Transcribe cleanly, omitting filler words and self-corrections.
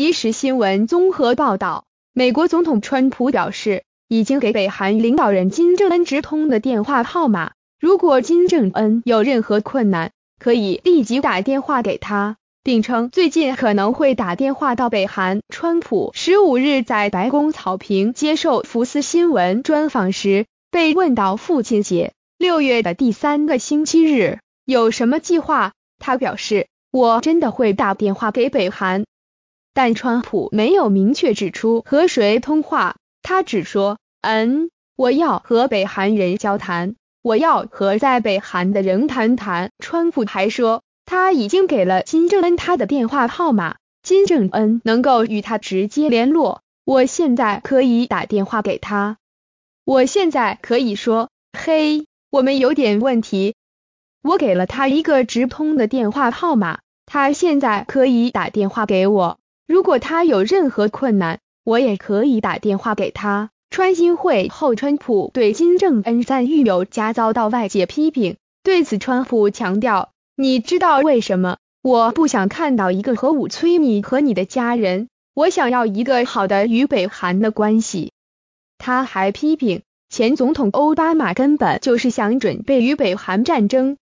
即时新闻综合报道，美国总统川普表示，已经给北韩领导人金正恩直通的电话号码，如果金正恩有任何困难，可以立即打电话给他，并称最近可能会打电话到北韩。川普15日在白宫草坪接受福斯新闻专访时，被问到父亲节6月的第三个星期日有什么计划，他表示，我真的会打电话给北韩。但川普没有明确指出和谁通话，他只说，我要和北韩人交谈，我要和在北韩的人谈谈。川普还说，他已经给了金正恩他的电话号码，金正恩能够与他直接联络，我现在可以打电话给他，我现在可以说，嘿，我们有点问题，我给了他一个直通的电话号码，他现在可以打电话给我。如果他有任何困难，我也可以打电话给他。川金会后，川普对金正恩赞誉有加遭到外界批评。对此，川普强调，你知道为什么我不想看到一个核武催你和你的家人，我想要一个好的与北韩的关系。他还批评前总统奥巴马根本就是想准备与北韩战争，